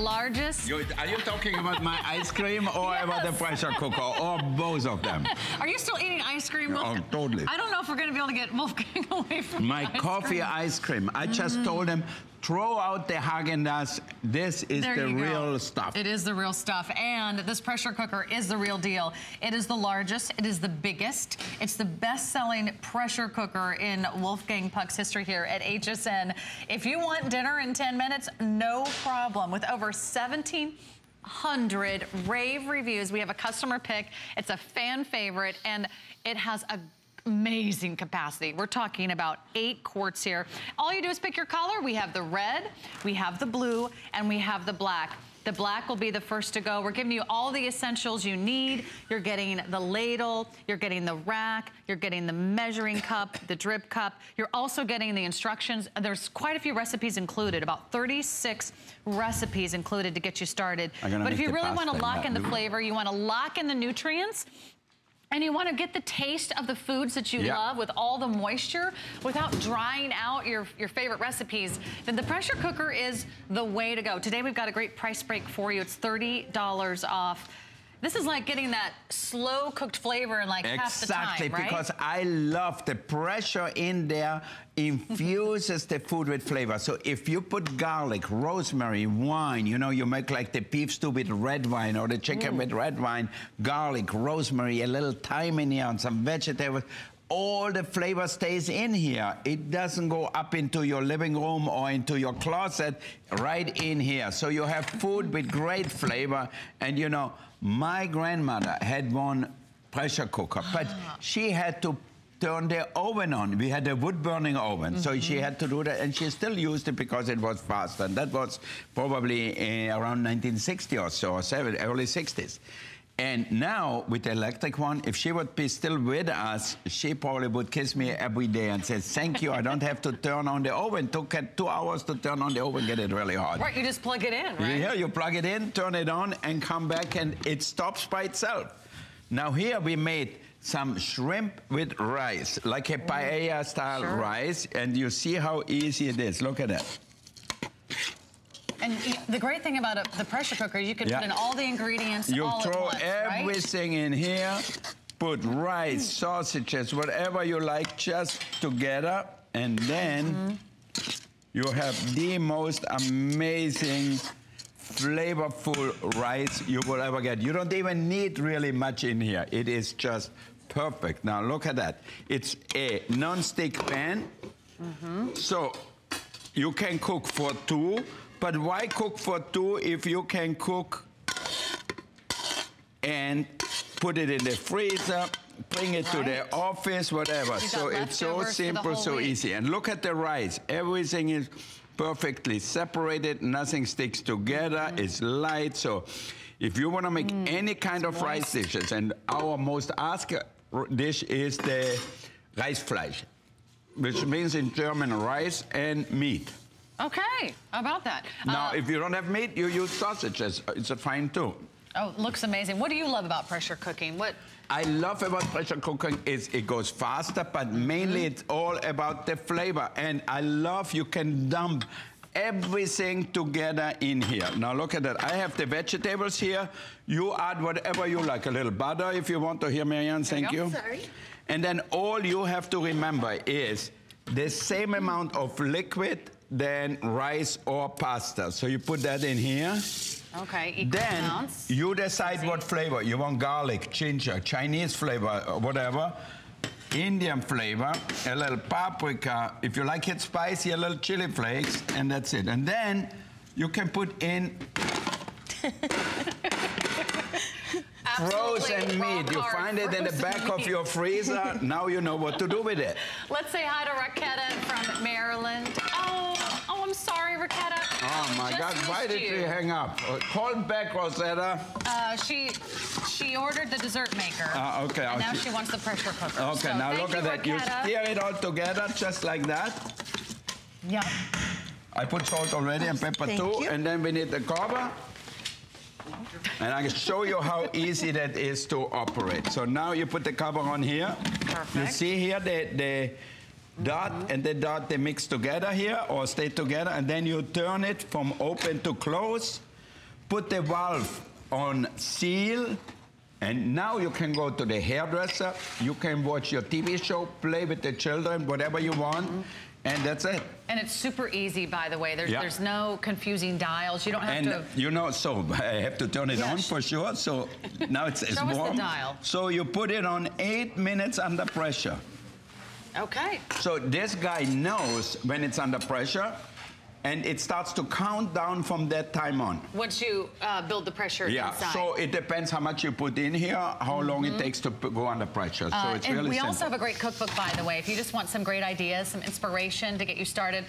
largest. Are you talking about my ice cream or yes. about the pressure cooker or both of them? Are you still eating ice cream, Wolfgang? Oh, totally. I don't know if we're going to be able to get Wolfgang away from my coffee ice cream. I just told him, throw out the Häagen-Dazs. This is the real stuff. It is the real stuff. And this pressure cooker is the real deal. It is the largest. It is the biggest. It's the best-selling pressure cooker in Wolfgang Puck's history here at HSN. If you want dinner in 10 minutes, no problem. With over 1,700 rave reviews, we have a customer pick. It's a fan favorite, and it has a amazing capacity. We're talking about 8 quarts here. All you do is pick your color. We have the red, we have the blue, and we have the black. The black will be the first to go. We're giving you all the essentials you need. You're getting the ladle, you're getting the rack, you're getting the measuring cup, the drip cup. You're also getting the instructions. There's quite a few recipes included, about 36 recipes included to get you started. But if you really want to lock in the flavor, you want to lock in the nutrients, and you want to get the taste of the foods that you love with all the moisture without drying out your favorite recipes, then the pressure cooker is the way to go. Today we've got a great price break for you. It's $30 off. This is like getting that slow-cooked flavor in like half the time, right? Exactly, because I love the pressure in there infuses the food with flavor. So if you put garlic, rosemary, wine, you know, you make like the beef stew with red wine or the chicken with red wine, garlic, rosemary, a little thyme in here and some vegetables, all the flavor stays in here. It doesn't go up into your living room or into your closet, right in here. So you have food with great flavor. And you know, my grandmother had one pressure cooker, but she had to turn the oven on. We had a wood-burning oven, so she had to do that, and she still used it because it was fast, and that was probably around 1960 or so, or early 60s. And now, with the electric one, if she would be still with us, she probably would kiss me every day and say, thank you, I don't have to turn on the oven. It took 2 hours to turn on the oven, get it really hot. Right, you just plug it in, right? Yeah, you plug it in, turn it on, and come back, and it stops by itself. Now here we made some shrimp with rice, like a paella-style rice, and you see how easy it is. Look at that. And the great thing about the pressure cooker, you can put in all the ingredients all at once, right? You throw everything in here, put rice, sausages, whatever you like, just together, and then you have the most amazing, flavorful rice you will ever get. You don't even need really much in here. It is just perfect. Now look at that. It's a non-stick pan, so you can cook for two. But why cook for two if you can cook and put it in the freezer, bring it to the office, whatever. So it's so simple, so easy. And look at the rice. Everything is perfectly separated. Nothing sticks together. It's light. So if you want to make any kind of rice dishes, and our most asked dish is the Reisfleisch, which means in German rice and meat. Okay, how about that? Now, if you don't have meat, you use sausages. It's fine too. Oh, looks amazing. What do you love about pressure cooking? What I love about pressure cooking is it goes faster, but mainly it's all about the flavor. And I love you can dump everything together in here. Now look at that. I have the vegetables here. You add whatever you like. A little butter if you want to. Here, Marion, thank you. Sorry. And then all you have to remember is the same amount of liquid than rice or pasta. So you put that in here. Okay, equal amounts. Then you decide what flavor. You want garlic, ginger, Chinese flavor, whatever, Indian flavor, a little paprika. If you like it spicy, a little chili flakes, and that's it. And then you can put in frozen meat. You find it in the back of your freezer. Now you know what to do with it. Let's say hi to Raketa from Maryland. Oh, I'm sorry, Raketa. Oh my God, why did you hang up? Call back, Rosetta. She ordered the dessert maker. Okay. And now she wants the pressure cooker. Okay, so now look at that. You stir it all together just like that. Yeah. I put salt already and pepper too, and then we need the cover. And I can show you how easy that is to operate. So now you put the cover on here. Perfect. You see here the dot and the dot, they mix together here or stay together, and then you turn it from open to close. put the valve on seal, and now you can go to the hairdresser, you can watch your TV show, play with the children, whatever you want, and that's it. And it's super easy, by the way. There's no confusing dials. You don't have to... You know, so I have to turn it on for sure. So now it's warm. Show us the dial. So you put it on 8 minutes under pressure. Okay. So this guy knows when it's under pressure, and it starts to count down from that time on. Once you build the pressure inside. So it depends how much you put in here, how long it takes to go under pressure. So it's really simple. And we also have a great cookbook, by the way, if you just want some great ideas, some inspiration to get you started.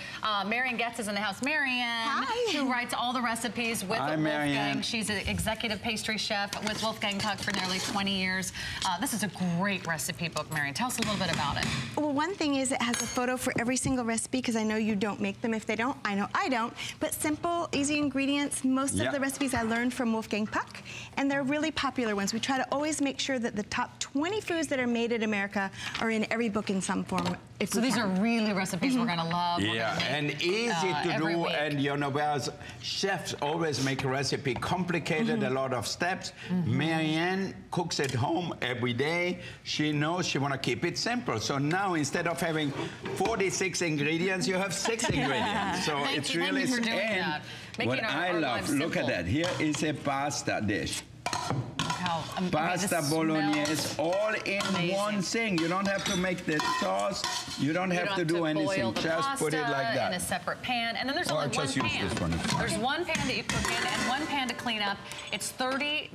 Marion Getz is in the house. Marion, who writes all the recipes with Wolfgang. She's an executive pastry chef with Wolfgang Puck for nearly 20 years. This is a great recipe book, Marion. Tell us a little bit about it. Well, one thing is it has a photo for every single recipe, because I know you don't make them if they don't. I don't, but simple, easy ingredients. Most of the recipes I learned from Wolfgang Puck, and they're really popular ones. We try to always make sure that the top 20 foods that are made in America are in every book in some form. So these are really recipes we're gonna love. Yeah, and easy to do, and you know, whereas chefs always make a recipe complicated, a lot of steps. Marianne cooks at home every day. She knows she wanna keep it simple. So now instead of having 46 ingredients, you have 6 ingredients. So it's really, and what I love, look at that. Here is a pasta dish. Pasta bolognese, all in one thing. You don't have to make the sauce. You don't have to do anything. Just put it like that in a separate pan. And then there's only one pan. There's one pan that you cook in and one pan to clean up. It's $30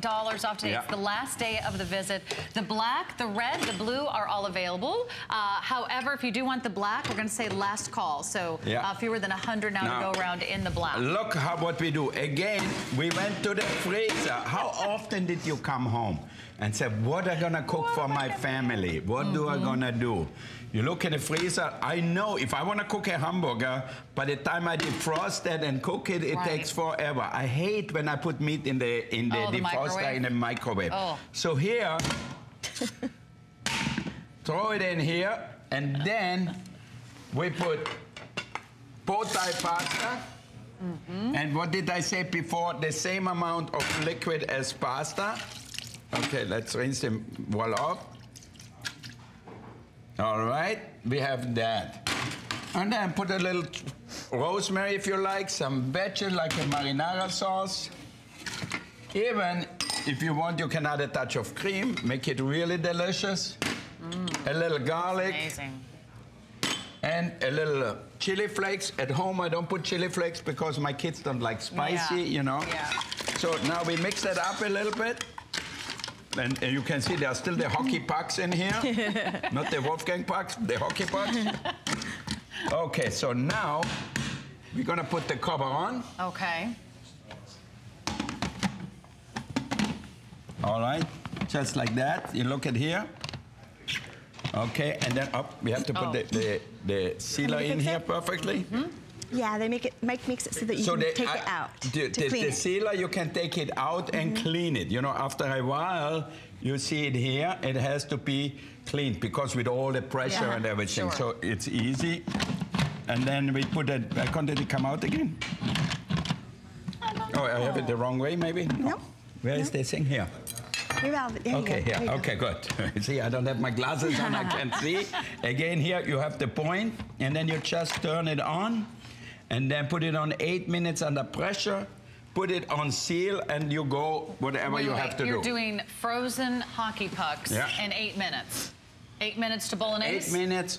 off today. It's the last day of the visit. The black, the red, the blue are all available. However, if you do want the black, we're going to say last call. So fewer than 100 now to go around in the black. Look how what we do. Again, we went to the freezer. How often did you come home and said, what am I gonna cook for my family? What do I gonna do? You look at the freezer, I know if I wanna cook a hamburger, by the time I defrost that and cook it, it takes forever. I hate when I put meat in the defroster in the microwave. So here, throw it in here, and then we put pot Thai pasta. And what did I say before? The same amount of liquid as pasta. Okay, let's rinse them well off. All right, we have that. And then put a little rosemary if you like, some veggies like a marinara sauce. Even if you want, you can add a touch of cream, make it really delicious. A little garlic. Amazing. And a little chili flakes. At home, I don't put chili flakes because my kids don't like spicy, you know. So now we mix that up a little bit. And you can see there are still the hockey pucks in here. Not the Wolfgang pucks, the hockey pucks. Okay, so now we're gonna put the cover on. Okay. All right, just like that. You look at here. Okay, and then up, we have to put the sealer in here perfectly. Yeah, they makes it so that you can take it out. The sealer, you can take it out and clean it. You know, after a while, you see it here, it has to be cleaned because with all the pressure and everything, so it's easy. And then we put it back on. Did it come out again? I don't know. I have it the wrong way, maybe? No. Where is this thing here? Okay, here. Okay, good. See, I don't have my glasses on, I can't see. Again, here you have the point, and then you just turn it on, and then put it on 8 minutes under pressure, put it on seal, and you go whatever you have to do. You're doing frozen hockey pucks in 8 minutes. 8 minutes to bolognese? 8 minutes.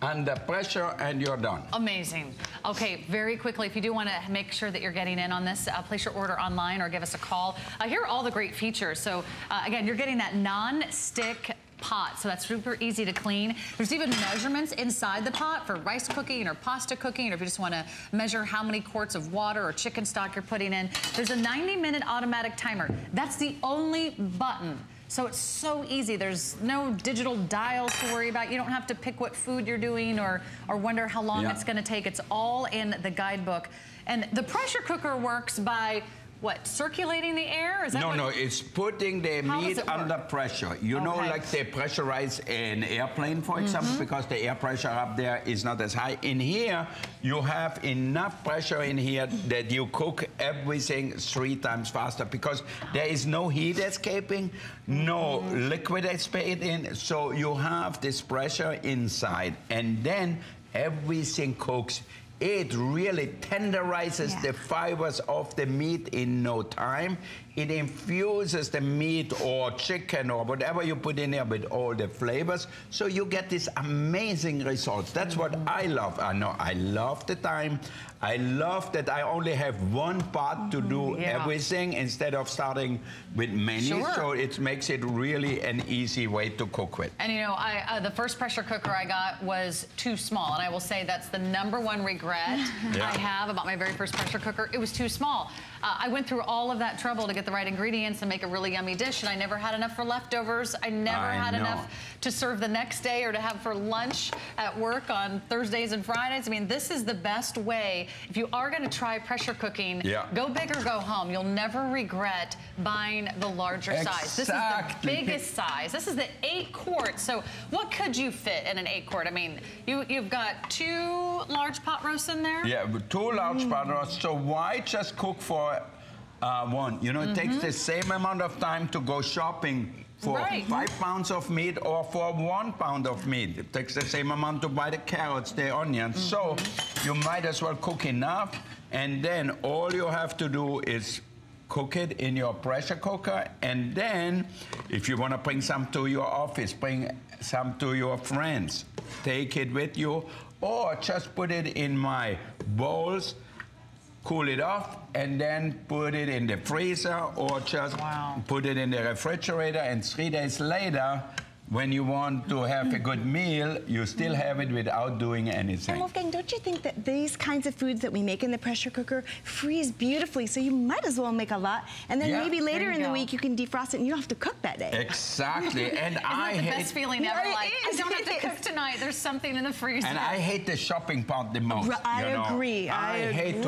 Under pressure, and you're done. Amazing. Okay, very quickly, if you do want to make sure that you're getting in on this, place your order online or give us a call. Here are all the great features. So, again, you're getting that non-stick pot, so that's super easy to clean. There's even measurements inside the pot for rice cooking or pasta cooking, or if you just want to measure how many quarts of water or chicken stock you're putting in. There's a 90-minute automatic timer. That's the only button. So it's so easy. There's no digital dials to worry about. You don't have to pick what food you're doing or wonder how long it's gonna take. It's all in the guidebook. And the pressure cooker works by what, circulating the air? Is that no, it's putting the meat under pressure. You know, like they pressurize an airplane, for example, because the air pressure up there is not as high. In here, you have enough pressure in here that you cook everything 3 times faster because there is no heat escaping, no liquid escaping, so you have this pressure inside, and then everything cooks. It really tenderizes the fibers of the meat in no time. It infuses the meat or chicken or whatever you put in there with all the flavors. So you get these amazing results. That's what I love. I know I love the time. I love that I only have one pot to do everything instead of starting with many. So it makes it really an easy way to cook with. And you know, I, the first pressure cooker I got was too small. And I will say that's the #1 regret I have about my very first pressure cooker. It was too small. I went through all of that trouble to get the right ingredients and make a really yummy dish, and I never had enough for leftovers. I never had enough to serve the next day or to have for lunch at work on Thursdays and Fridays. I mean, this is the best way. If you are going to try pressure cooking, go big or go home. You'll never regret buying the larger size. This is the biggest size. This is the 8-quart. So what could you fit in an 8-quart? I mean, you've got 2 large pot roasts in there? Yeah, 2 large pot roasts. So why just cook for one? You know, it takes the same amount of time to go shopping for 5 pounds of meat or for 1 pound of meat. It takes the same amount to buy the carrots, the onions. So you might as well cook enough, and then all you have to do is cook it in your pressure cooker, and then if you want to bring some to your office, bring some to your friends, take it with you, or just put it in my bowls, cool it off, and then put it in the freezer or just put it in the refrigerator, and 3 days later, when you want to have a good meal, you still have it without doing anything. And Wolfgang, don't you think that these kinds of foods that we make in the pressure cooker freeze beautifully, so you might as well make a lot, and then maybe later in the week you can defrost it and you don't have to cook that day. Exactly, and I hate... Isn't that the best feeling ever? Like, I don't have to cook tonight, there's something in the freezer. And I hate the shopping part the most. I agree. I hate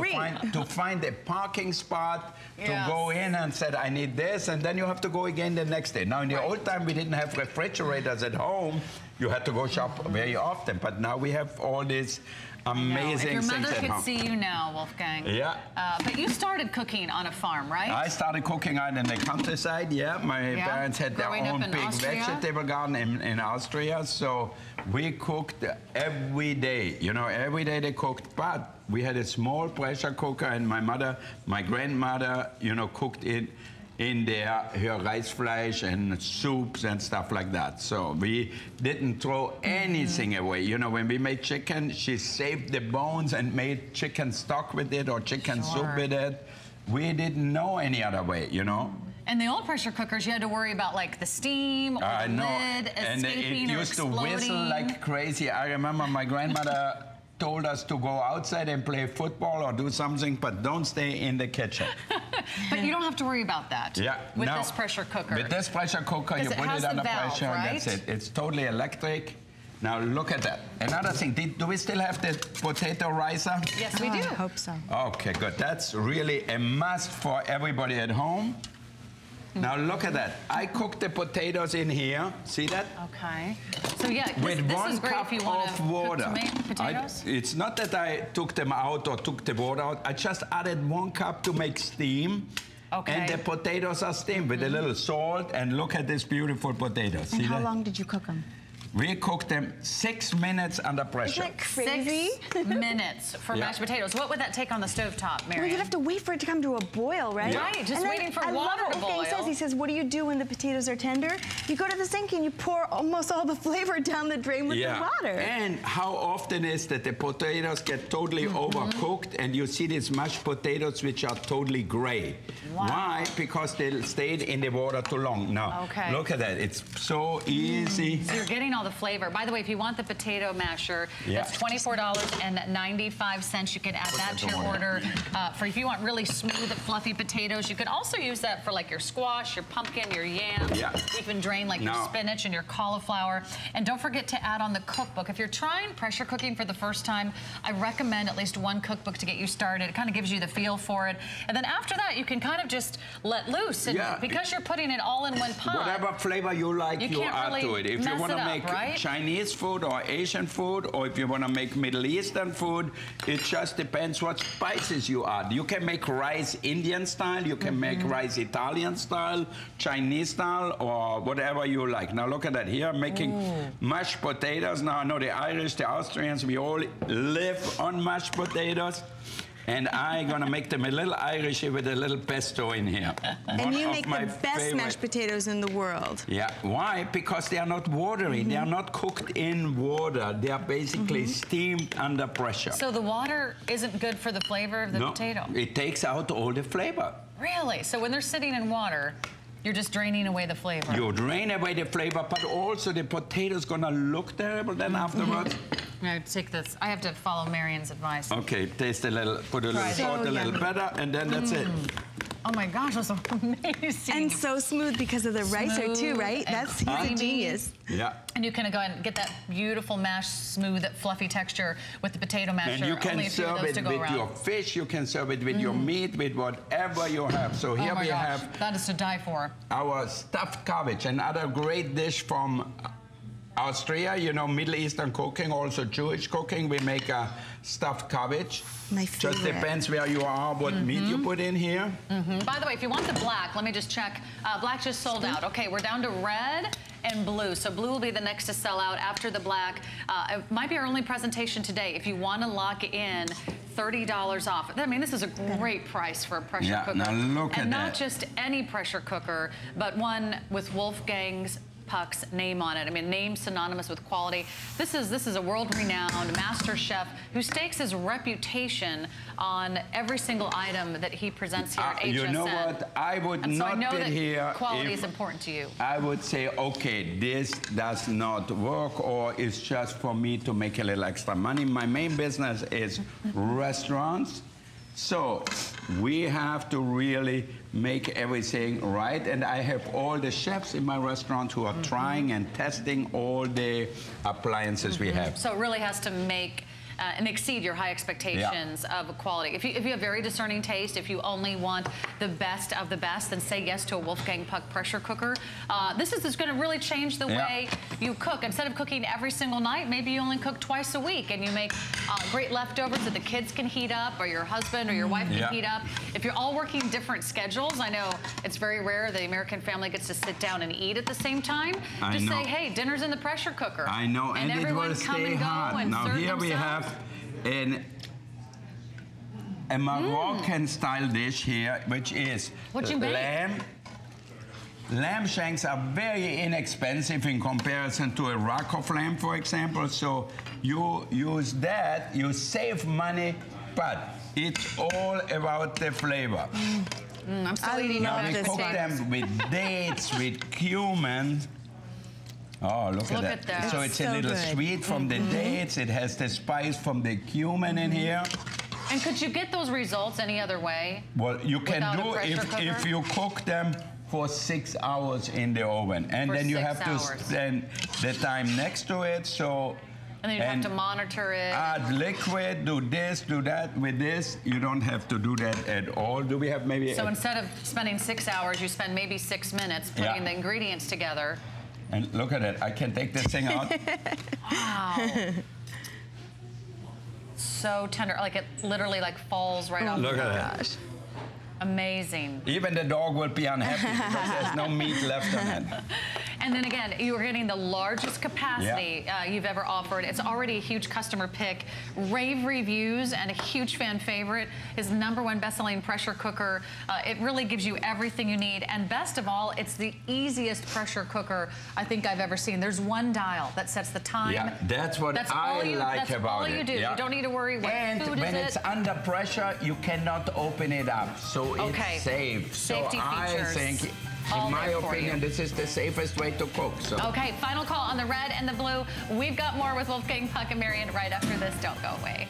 to find a parking spot to go in and say, I need this, and then you have to go again the next day. Now, in the old time, we didn't have refrigerators at home, you had to go shop very often, but now we have all these amazing things at home. Your mother could see you now, Wolfgang. Yeah. But you started cooking on a farm, right? I started cooking out in the countryside, My parents had their own big vegetable garden in Austria, so we cooked every day. You know, every day they cooked, but we had a small pressure cooker, and my mother, my grandmother, you know, cooked it in there, her Reisfleisch and soups and stuff like that. So we didn't throw anything away. You know, when we made chicken, she saved the bones and made chicken stock with it or chicken soup with it. We didn't know any other way, you know. And the old pressure cookers, you had to worry about like the steam or the lid escaping or exploding. And it used to whistle like crazy. I remember my grandmother told us to go outside and play football or do something, but don't stay in the kitchen. But you don't have to worry about that with this pressure cooker. With this pressure cooker, you put it under pressure, and that's it. It's totally electric. Now look at that. Another thing, do we still have the potato ricer? Yes, we do. I hope so. Okay, good. That's really a must for everybody at home. Now look at that. I cooked the potatoes in here. See that? Okay. So yeah, with this 1 cup if you of water. It's not that I took them out or took the water out. I just added 1 cup to make steam. Okay. And the potatoes are steamed with a little salt. And look at this beautiful potatoes. And how long did you cook them? We cooked them 6 minutes under pressure. Isn't that crazy? 6 minutes for mashed potatoes. What would that take on the stovetop, Marion? Well, you'd have to wait for it to come to a boil, right? Yeah. Right, just waiting for water to boil. I love what Wolfgang says. He says, what do you do when the potatoes are tender? You go to the sink and you pour almost all the flavor down the drain with the water. And how often is that the potatoes get totally overcooked and you see these mashed potatoes which are totally gray. Wow. Why? Because they stayed in the water too long. Now, look at that. It's so easy. So you're getting all the flavor. By the way, if you want the potato masher, that's $24.95. You can add that to your order for if you want really smooth, fluffy potatoes. You could also use that for like your squash, your pumpkin, your yams. Yeah. You can drain like your spinach and your cauliflower. And don't forget to add on the cookbook. If you're trying pressure cooking for the first time, I recommend at least one cookbook to get you started. It kind of gives you the feel for it. And then after that, you can kind of just let loose. And because you're putting it all in one pot. Whatever flavor you like, you add really to it. If you want to make Chinese food or Asian food, or if you want to make Middle Eastern food, it just depends what spices you add. You can make rice Indian style, you can make rice Italian style, Chinese style, or whatever you like. Now look at that here, making mashed potatoes. Now I know the Irish, the Austrians, we all live on mashed potatoes. And I'm gonna make them a little Irish with a little pesto in here. And you make the best mashed potatoes in the world. Yeah, why? Because they are not watery. They are not cooked in water. They are basically steamed under pressure. So the water isn't good for the flavor of the potato? It takes out all the flavor. Really? So when they're sitting in water, you're just draining away the flavor? You drain away the flavor, but also the potato's gonna look terrible then afterwards. I take this. I have to follow Marion's advice. Okay, taste a little, put a little salt, a little butter, and then that's it. Oh my gosh, that's amazing. And so smooth because of the ricer too, right? That's genius. Yeah. And you can go and get that beautiful mash, smooth, fluffy texture with the potato masher. And you can serve it with your fish, you can serve it with your meat, with whatever you have. So here we have... That is to die for. Our stuffed cabbage, another great dish from Austria, you know, Middle Eastern cooking, also Jewish cooking. We make a stuffed cabbage. My favorite. Just depends where you are, what meat you put in here. By the way, if you want the black, let me just check. Black just sold out. Okay, we're down to red and blue. So blue will be the next to sell out after the black. It might be our only presentation today. If you want to lock in $30 off. I mean, this is a great price for a pressure cooker. Now look at that. And not just any pressure cooker, but one with Wolfgang's Puck's name on it. I mean, name synonymous with quality. This is a world-renowned master chef who stakes his reputation on every single item that he presents here at HSN. You know what? I would not be here. Quality is important to you. I would say, okay, this does not work, or it's just for me to make a little extra money. My main business is restaurants. So we have to really make everything right, and I have all the chefs in my restaurant who are trying and testing all the appliances we have. So it really has to make and exceed your high expectations of quality. If you have very discerning taste, if you only want the best of the best, then say yes to a Wolfgang Puck pressure cooker. This is going to really change the way you cook. Instead of cooking every single night, maybe you only cook twice a week, and you make great leftovers that the kids can heat up, or your husband or your wife can heat up. If you're all working different schedules, I know it's very rare the American family gets to sit down and eat at the same time. Just say, hey, dinner's in the pressure cooker. I know, and everyone it will come and go and now serve themselves. We have a Moroccan style dish here, which is lamb. Lamb shanks are very inexpensive in comparison to a rack of lamb, for example. So you use that, you save money, but it's all about the flavor. I'm still eating all this. We cook them with dates, with cumin. Oh, look at that. So it's so a little sweet from the dates. It has the spice from the cumin in here. And could you get those results any other way? Well, you can do if you cook them for 6 hours in the oven. And for then you have to spend the time next to it. So and then you have to monitor it. Add liquid, do this, do that. With this, you don't have to do that at all. Do we have maybe... So instead of spending 6 hours, you spend maybe 6 minutes putting the ingredients together. And look at it. I can take this thing out. Wow. So tender. Like it literally like falls right off. Look at that. Amazing. Even the dog will be unhappy because there's no meat left on it. And then again, you're getting the largest capacity you've ever offered. It's already a huge customer pick, rave reviews, and a huge fan favorite. His #1 best-selling pressure cooker. It really gives you everything you need. And best of all, it's the easiest pressure cooker I think I've ever seen. There's one dial that sets the time. Yeah, that's what that's all you do. Yeah. You don't need to worry what food when it's under pressure, you cannot open it up. So it's safe. Safety features. I think all in my opinion, this is the safest way to cook. So. Okay, final call on the red and the blue. We've got more with Wolfgang Puck and Marion right after this. Don't go away.